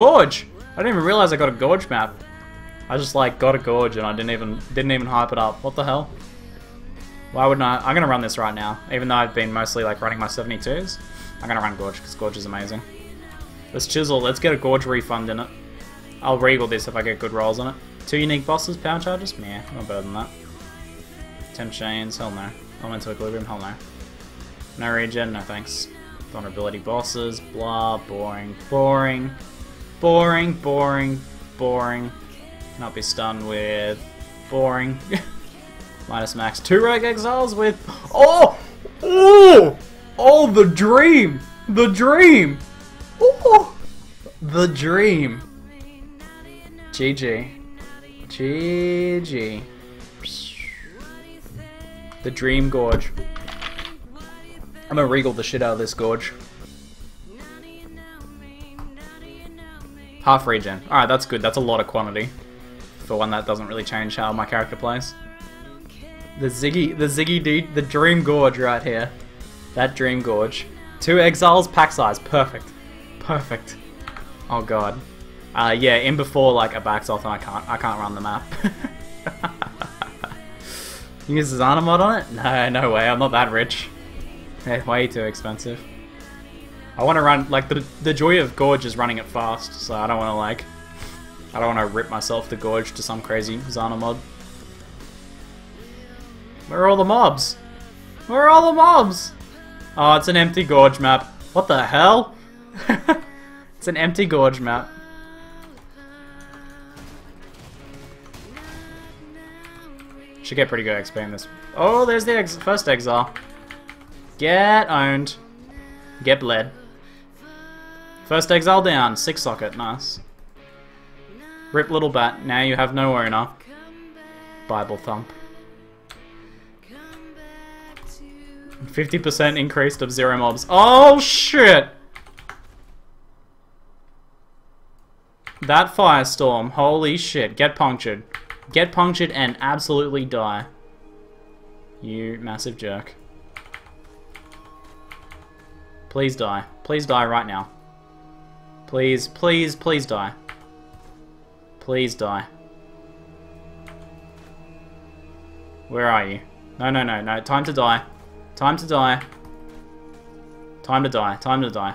Gorge! I didn't even realize I got a Gorge map. I just like got a Gorge and I didn't even hype it up. What the hell? Why wouldn't I? I'm gonna run this right now. Even though I've been mostly like running my 72s, I'm gonna run Gorge because Gorge is amazing. Let's chisel. Let's get a Gorge refund in it. I'll regal this if I get good rolls on it. 2 unique bosses, power charges? Nah, not better than that. 10 chains? Hell no. Elemental equilibrium? Hell no. No regen? No thanks. Vulnerability bosses? Blah. Boring. Boring. Boring, boring, boring. Not be stunned with boring. Minus max. 2 rogue exiles with oh the dream! The dream! Oh, the dream. GG. GG. The dream Gorge. I'm gonna regal the shit out of this Gorge. Half regen. Alright, that's good. That's a lot of quantity. For one that doesn't really change how my character plays. The Dream Gorge right here. That Dream Gorge. 2 exiles, pack size. Perfect. Perfect. Oh god. Yeah, in before like a backs off and I can't run the map. You use the Zana mod on it? No, no way. I'm not that rich. They're way too expensive. I want to run, like, the joy of Gorge is running it fast, so I don't want to, like, I don't want to rip myself to Gorge to some crazy Zana mod. Where are all the mobs? Where are all the mobs? Oh, it's an empty Gorge map. What the hell? It's an empty Gorge map. Should get pretty good XP in this. Oh, there's the first exile. Get owned. Get bled. First exile down, 6 socket, nice. Rip little bat, now you have no owner. Bible thump. 50% increased of 0 mobs. Oh shit! That firestorm, holy shit. Get punctured. Get punctured and absolutely die. You massive jerk. Please die. Please die right now. Please, please, please die. Please die. Where are you? No, no, no, no. Time to die. Time to die. Time to die. Time to die.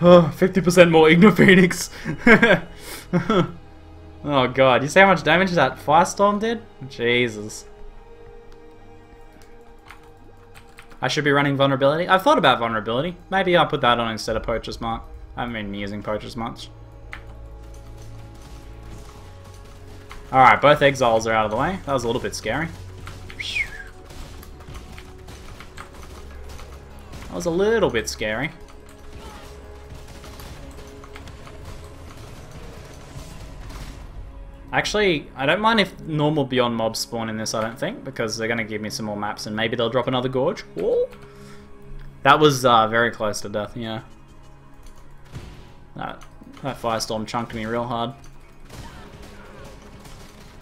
50% more Ignophoenix. Oh god. You see how much damage that firestorm did? Jesus. I should be running Vulnerability. I've thought about Vulnerability. Maybe I'll put that on instead of Poacher's Mark. I haven't been using Poacher's much. Alright, both exiles are out of the way. That was a little bit scary. That was a little bit scary. Actually, I don't mind if normal beyond mobs spawn in this, I don't think, because they're going to give me some more maps and maybe they'll drop another Gorge. Whoa. That was very close to death, yeah. That firestorm chunked me real hard.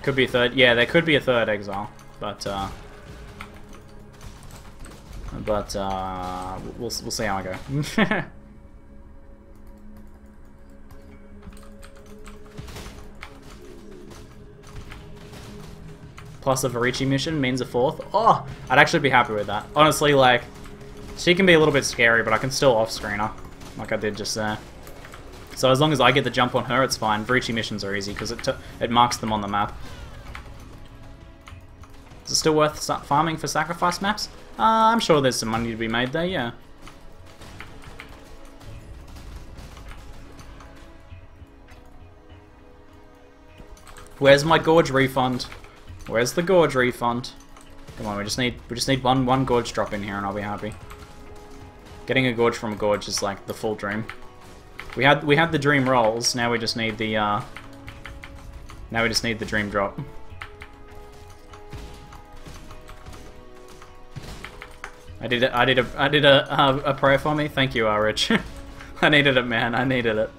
Could be a third. Yeah, there could be a third exile, but we'll see how I go. Plus a Vorici mission means a 4th. Oh, I'd actually be happy with that. Honestly, like, she can be a little bit scary, but I can still off-screen her, like I did just there. So as long as I get the jump on her, it's fine. Vorici missions are easy, because it marks them on the map. Is it still worth farming for sacrifice maps? I'm sure there's some money to be made there, yeah. Where's my Gorge refund? Where's the Gorge refund? Come on, we just need one Gorge drop in here and I'll be happy. Getting a Gorge from a Gorge is like the full dream. We had the dream rolls, now we just need the dream drop. I did a prayer for me. Thank you, Rich. I needed it, man. I needed it.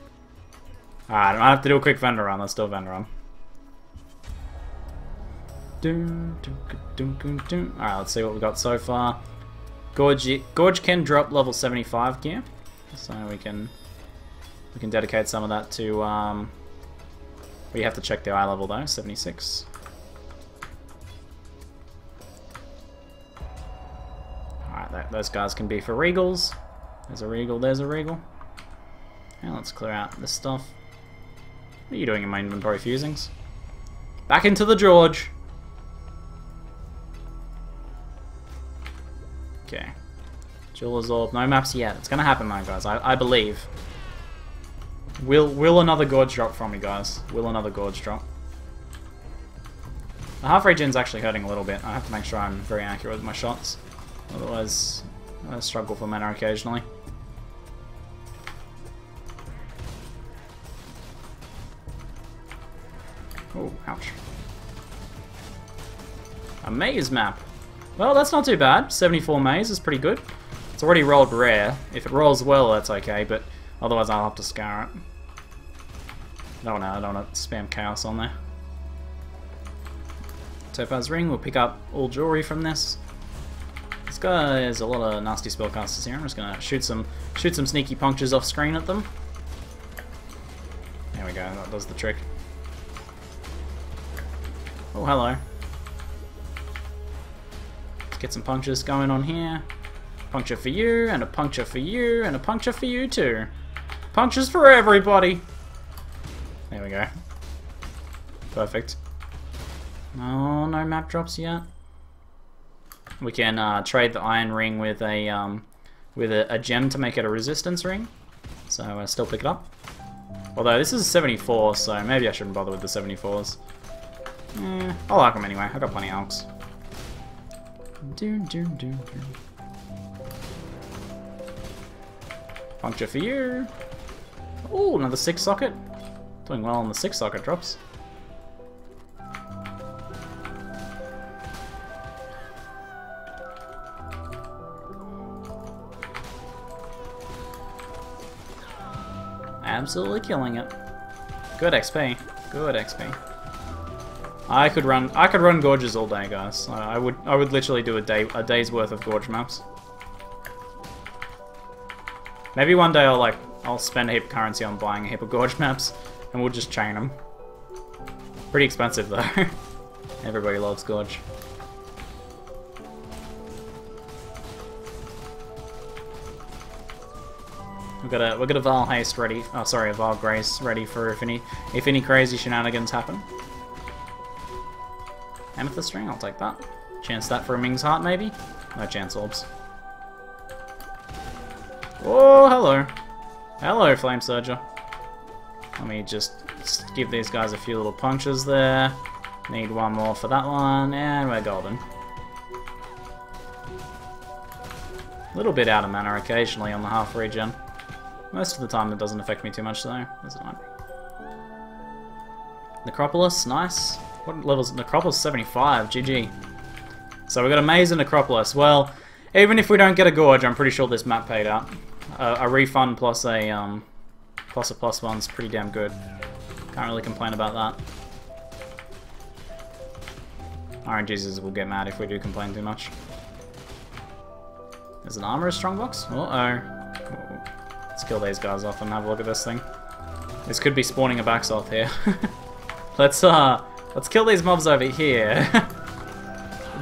All right, I have to do a quick vendor run. Let's do a vendor run. Alright, let's see what we've got so far. Gorge can drop level 75 gear. so we can dedicate some of that to. We have to check the eye level though, 76. Alright, those guys can be for regals. There's a regal, there's a regal. And let's clear out this stuff. What are you doing in my inventory, fusings? Back into the Gorge! Okay. Jeweler's Orb, no maps yet. It's gonna happen though, guys, I believe. Will another Gorge drop from me, guys. Will another Gorge drop. The half regen's actually hurting a little bit. I have to make sure I'm very accurate with my shots. Otherwise, I struggle for mana occasionally. Oh, ouch. A maze map. Well, that's not too bad. 74 maze is pretty good. It's already rolled rare. If it rolls well, that's okay, but otherwise I'll have to scour it. I don't want to spam chaos on there. Topaz Ring, we'll pick up all jewelry from this. This guy has a lot of nasty spellcasters here. I'm just gonna shoot some sneaky punctures off screen at them. There we go, that does the trick. Oh, hello. Let's get some punctures going on here. Puncture for you, and a puncture for you, and a puncture for you too. Punctures for everybody! There we go. Perfect. Oh, no map drops yet. We can trade the iron ring with a gem to make it a resistance ring. So I still pick it up. Although this is 74, so maybe I shouldn't bother with the 74s. Eh, I like them anyway. I got plenty of elks. Puncture for you. Oh, another 6 socket. Doing well on the 6 socket drops. Absolutely killing it. Good XP. Good XP. I could run Gorges all day, guys. I would literally do a day's worth of Gorge maps. Maybe one day I'll spend a heap of currency on buying a heap of Gorge maps, and we'll just chain them. Pretty expensive though. Everybody loves Gorge. We've got a Vaal Haste ready. Oh, sorry, a Vaal Grace ready for if any crazy shenanigans happen. Amethyst ring, I'll take that. Chance that for a Ming's heart, maybe. No chance orbs. Oh, hello. Hello, Flame Surger. Let me just give these guys a few little punches there. Need one more for that one, and we're golden. A little bit out of mana occasionally on the half regen. Most of the time it doesn't affect me too much, though. There's one. Necropolis, nice. What level is Necropolis? 75, GG. So we've got a maze in Necropolis. Well, even if we don't get a Gorge, I'm pretty sure this map paid out. A refund plus a plus one's pretty damn good. Can't really complain about that. Iron Jesus will get mad if we do complain too much. There's an armorer's strongbox. Uh-oh. Let's kill these guys off and have a look at this thing. This could be spawning a Baxoth here. Let's kill these mobs over here.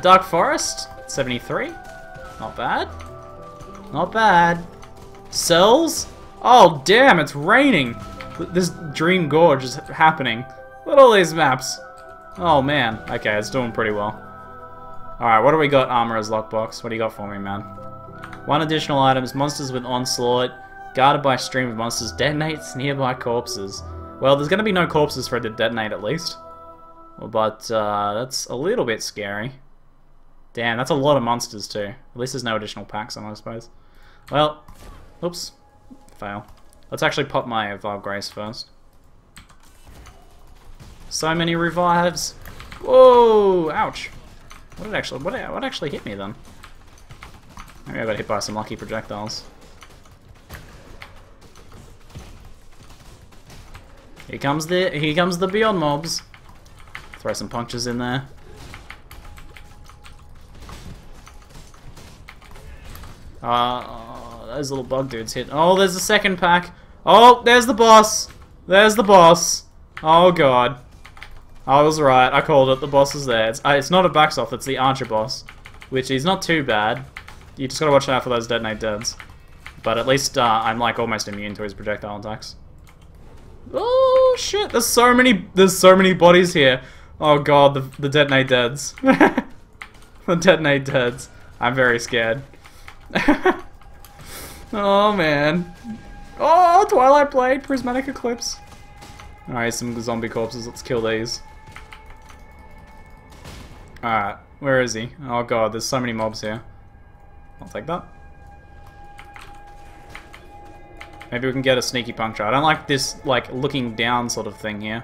Dark Forest, 73. Not bad. Not bad. Cells? Oh, damn, it's raining. This Dream Gorge is happening. Look at all these maps. Oh, man. Okay, it's doing pretty well. Alright, what do we got, Armorer's Lockbox? What do you got for me, man? 1 additional items, monsters with Onslaught, guarded by a stream of monsters, detonates nearby corpses. Well, there's going to be no corpses for it to detonate, at least. But that's a little bit scary. Damn, that's a lot of monsters too. At least there's no additional packs on, I suppose. Well, oops, fail. Let's actually pop my Vaal Grace first. So many revives. Whoa! Ouch. What actually hit me then? Maybe I got hit by some lucky projectiles. Here comes the Beyond mobs. Throw some punctures in there. those little bug dudes hit. Oh, there's the second pack. Oh, there's the boss. There's the boss. Oh, God. I was right. I called it. The boss is there. It's not a Baxoth. It's the Archer boss, which is not too bad. You just gotta watch out for those detonate deads. But at least I'm like almost immune to his projectile attacks. Oh shit! There's so many bodies here. Oh god, the detonate deads. The detonate deads. I'm very scared. Oh man. Oh, Twilight Blade, Prismatic Eclipse. Alright, some zombie corpses. Let's kill these. Alright, where is he? Oh god, there's so many mobs here. I'll take that. Maybe we can get a sneaky puncture. I don't like this, like, looking down sort of thing here.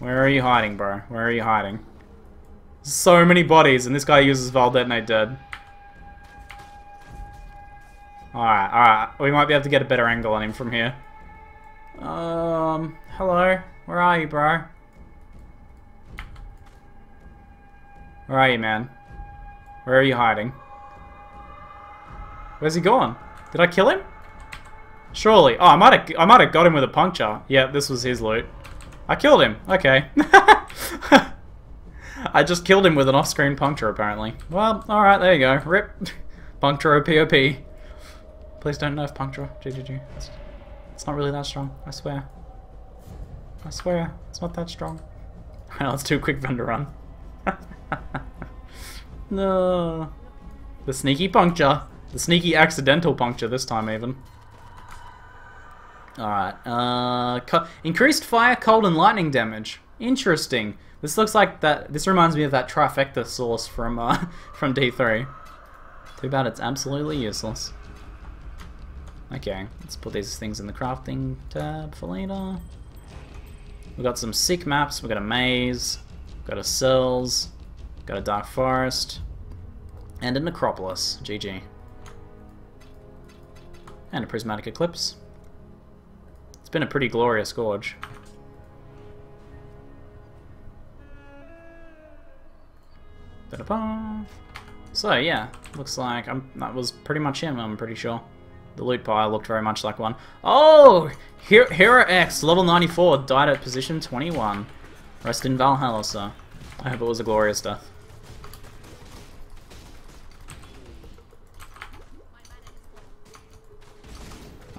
Where are you hiding, bro? Where are you hiding? So many bodies, and this guy uses Vaal Detonate Dead. Alright, alright. We might be able to get a better angle on him from here. Hello? Where are you, bro? Where are you, man? Where are you hiding? Where's he gone? Did I kill him? Surely. Oh, I might have got him with a puncture. Yeah, this was his loot. I killed him. Okay. I just killed him with an off-screen puncture, apparently. Well, alright, there you go. Rip. Puncture POP. Please don't nerf puncture. GGG. It's not really that strong, I swear. I swear, it's not that strong. I know, it's too quick for him to run. No. The sneaky puncture. The sneaky accidental puncture this time, even. Alright. Increased fire, cold, and lightning damage. Interesting. This looks like that. This reminds me of that trifecta source from D3. Too bad it's absolutely useless. Okay, let's put these things in the crafting tab for later. We've got some sick maps, we've got a maze, we've got a cells, we've got a dark forest, and a necropolis. GG. And a prismatic eclipse. It's been a pretty glorious gorge. Da-da-ba. So yeah, looks like that was pretty much him, I'm pretty sure. The loot pile looked very much like one. Oh! Hero X, level 94, died at position 21. Rest in Valhalla, sir. I hope it was a glorious death.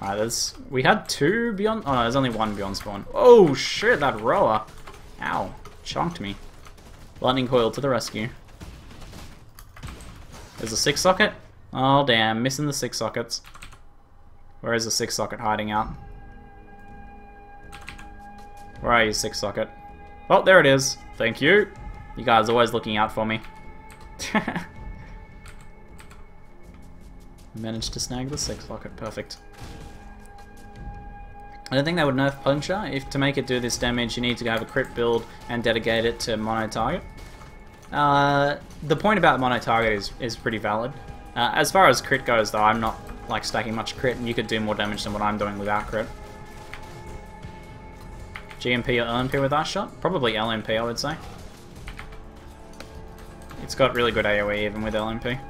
Alright, we had two beyond... Oh no, there's only one beyond spawn. Oh shit, that rower. Ow. Chunked me. Lightning coil to the rescue. There's a 6-socket. Oh damn, missing the 6 sockets. Where is the 6-socket hiding out? Where are you, 6-socket? Oh, there it is. Thank you. You guys are always looking out for me. I managed to snag the 6-socket. Perfect. I don't think they would nerf puncture. If to make it do this damage, you need to have a crit build and dedicate it to mono-target. The point about mono-target is pretty valid. As far as crit goes, though, I'm not... like stacking much crit, and you could do more damage than what I'm doing without crit. GMP or LMP with Ice Shot? Probably LMP, I would say. It's got really good AoE even with LMP.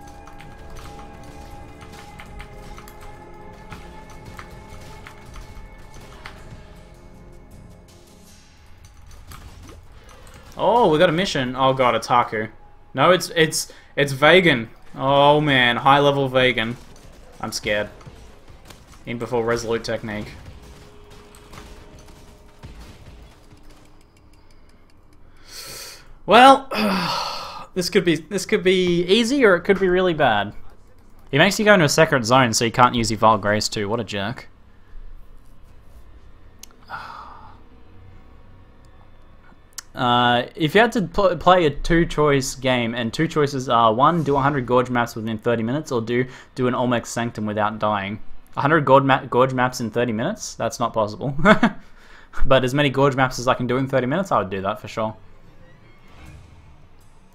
Oh, we got a mission. Oh god, it's Haku. No, it's Vagan. Oh man, high level Vagan. I'm scared. In before Resolute Technique. Well, this could be easy or it could be really bad. He makes you go into a secret zone so you can't use your Vaal Grace too. What a jerk. If you had to play a 2-choice game, and 2 choices are 1, do 100 Gorge maps within 30 minutes, or do an Olmec Sanctum without dying. 100 Gorge maps in 30 minutes? That's not possible. But as many Gorge maps as I can do in 30 minutes, I would do that for sure.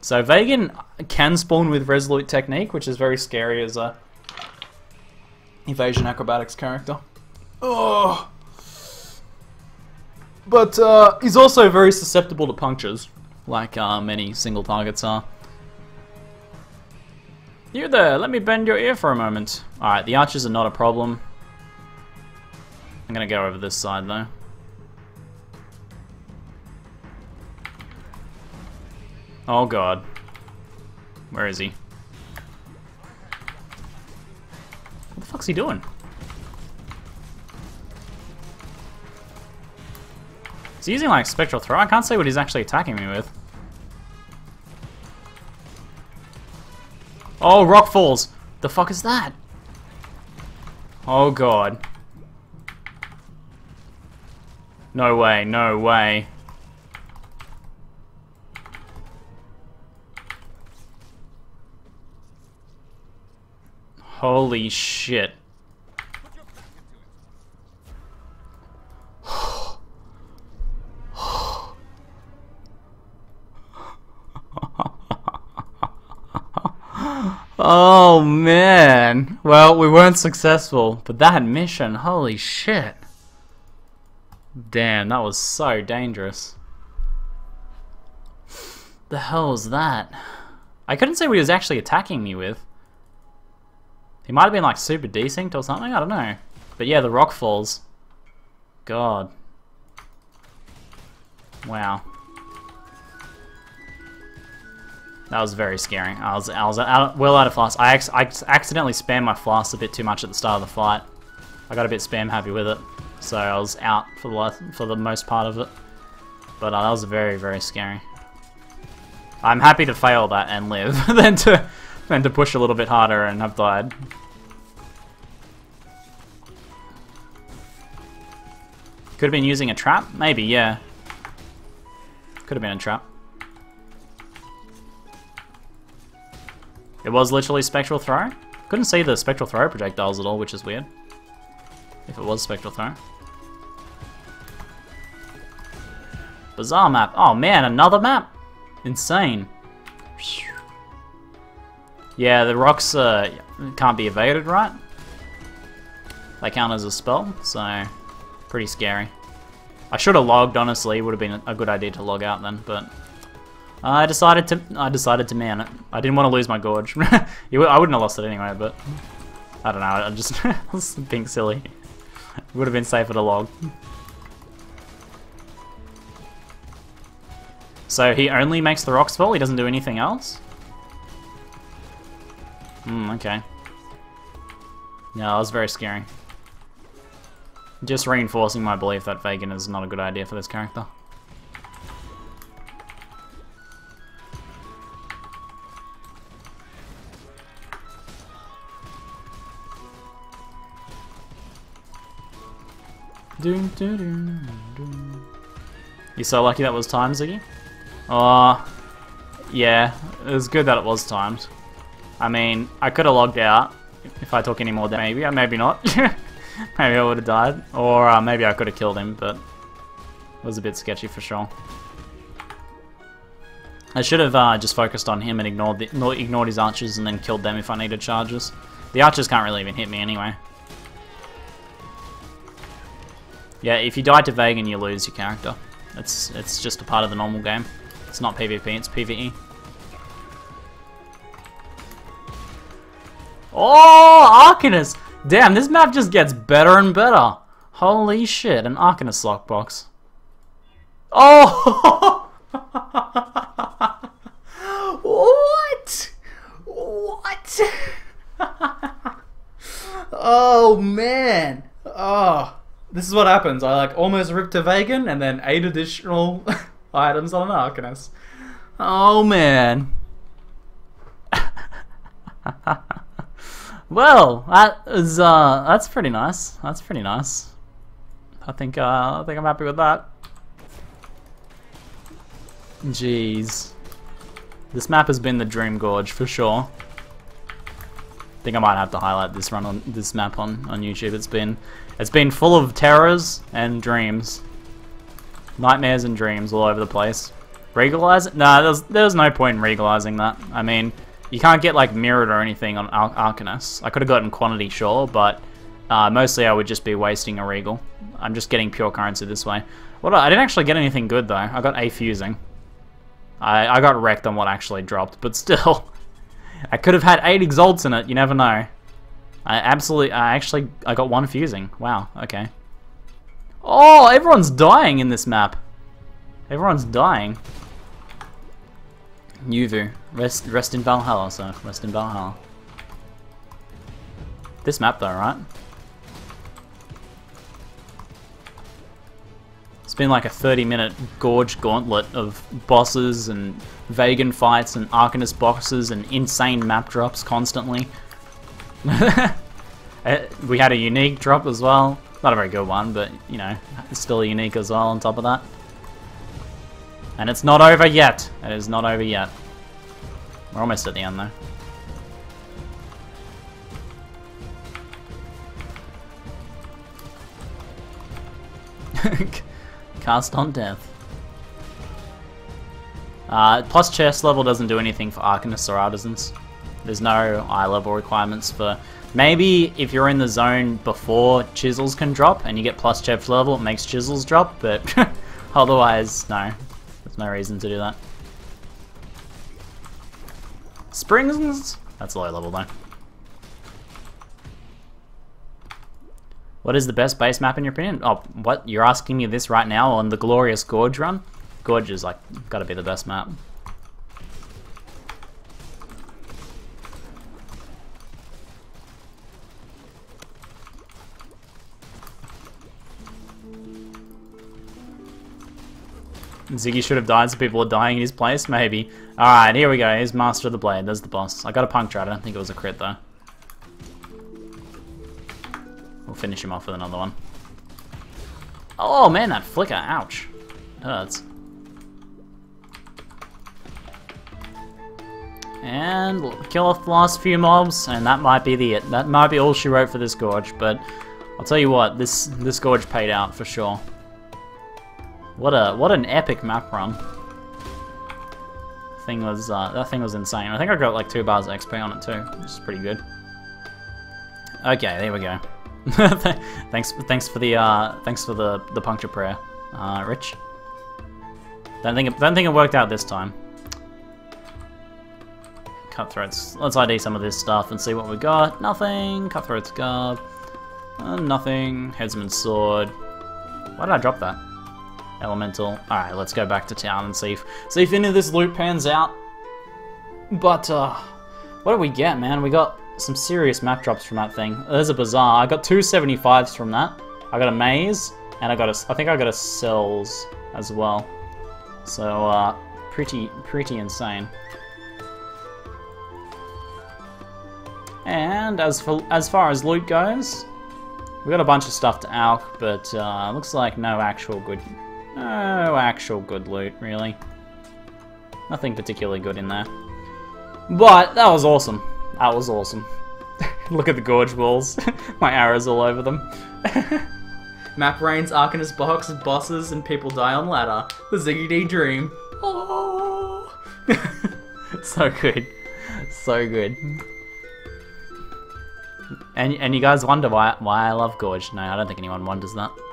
So Vagan can spawn with Resolute Technique, which is very scary as a evasion acrobatics character. Oh! But he's also very susceptible to punctures. like many single targets are. You there, let me bend your ear for a moment. Alright, the archers are not a problem. I'm gonna go over this side though. Oh god. Where is he? What the fuck's he doing? He's using like Spectral Throw. I can't say what he's actually attacking me with. Oh, rock falls! The fuck is that? Oh god. No way, no way. Holy shit. Oh man, well we weren't successful, but that mission, holy shit. Damn, that was so dangerous. The hell was that? I couldn't see what he was actually attacking me with. He might have been like super desynced or something, I don't know. But yeah, the rock falls. God. Wow. That was very scary. I was well out of flasks. I accidentally spammed my flasks a bit too much at the start of the fight. I got a bit spam happy with it, so I was out for the most part of it. But that was very, very scary. I'm happy to fail that and live than to push a little bit harder and have died. Could have been using a trap, maybe. Yeah. Could have been a trap. It was literally Spectral Throw. Couldn't see the Spectral Throw projectiles at all, which is weird. If it was Spectral Throw. Bizarre map. Oh man, another map! Insane. Yeah, the rocks can't be evaded, right? They count as a spell, so pretty scary. I should have logged, honestly. Would have been a good idea to log out then, but I decided to man it. I didn't want to lose my Gorge. I wouldn't have lost it anyway, but I don't know. I just was being silly. It would have been safer to log. So he only makes the rocks fall. He doesn't do anything else. Hmm. Okay. No, that was very scary. Just reinforcing my belief that Vagan is not a good idea for this character. You're so lucky that was timed, Ziggy. Oh, yeah, it was good that it was timed. I mean, I could have logged out if I took any more damage. Maybe not. Maybe I would have died, or maybe I could have killed him, but it was a bit sketchy for sure. I should have just focused on him and ignored his archers and then killed them if I needed charges. The archers can't really even hit me anyway. Yeah, if you die to Vagan, you lose your character. It's just a part of the normal game. It's not PvP, it's PvE. Oh, Arcanist! Damn, this map just gets better and better. Holy shit, an Arcanist lockbox. Oh! What? What? Oh, man. Oh. This is what happens. I like almost ripped to Vagan and then 8 additional items on an Arcanist. Oh man. Well, that is that's pretty nice. That's pretty nice. I think I'm happy with that. Jeez. This map has been the Dream Gorge for sure. I think I might have to highlight this run on this map on YouTube. It's been full of terrors and dreams, nightmares and dreams all over the place. Regalize? Nah, there's no point in regalizing that. I mean, you can't get like mirrored or anything on Arcanus. I could have gotten quantity, sure, but mostly I would just be wasting a regal. I'm just getting pure currency this way. Well, I didn't actually get anything good though. I got a fusing. I got wrecked on what actually dropped, but still. I could have had 8 Exalts in it, you never know. I got 1 Fusing. Wow, okay. Oh, everyone's dying in this map. Everyone's dying. Yuvu. Rest in Valhalla, sir. Rest in Valhalla. This map though, right? It's been like a 30-minute Gorge gauntlet of bosses and Vagan fights and Arcanist boxes and insane map drops constantly. We had a unique drop as well. Not a very good one, but you know, it's still unique as well on top of that. And it's not over yet. It is not over yet. We're almost at the end though. Cast on Death. Plus chest level doesn't do anything for Arcanists or Artisans. There's no eye level requirements for... Maybe if you're in the zone before Chisels can drop and you get plus chest level, it makes Chisels drop, but otherwise, no. There's no reason to do that. Springs? That's low level though. What is the best base map in your opinion? Oh, what? You're asking me this right now on the glorious Gorge run? Gorge is like, gotta be the best map. Ziggy should have died, so people are dying in his place, maybe. Alright, here we go. Here's Master of the Blade. There's the boss. I got a Puncture. I don't think it was a crit, though. We'll finish him off with another one. Oh, man, that flicker. Ouch. It hurts. And kill off the last few mobs, and that might be the it. That might be all she wrote for this Gorge, but I'll tell you what, this Gorge paid out for sure. What an epic map run. That thing was insane. I think I got like 2 bars of XP on it too, which is pretty good. Okay, there we go. thanks for the Puncture prayer, Rich. Don't think it worked out this time. Cutthroats. Let's ID some of this stuff and see what we got. Nothing. Cutthroats garb. Nothing. Headsman's sword. Why did I drop that? Elemental. Alright, let's go back to town and see if any of this loot pans out. But, what did we get, man? We got some serious map drops from that thing. There's a bazaar. I got 2 75s from that. I got a maze, and I think I got a cells as well. So, pretty insane. And as far as loot goes, we got a bunch of stuff to alk, but, looks like no actual good loot, really. Nothing particularly good in there. But that was awesome. That was awesome. Look at the Gorge walls. My arrows all over them. Map rains, Arcanist box, bosses, and people die on ladder. The Ziggy D dream. Oh. So good. So good. And you guys wonder why I love Gorge. No, I don't think anyone wonders that.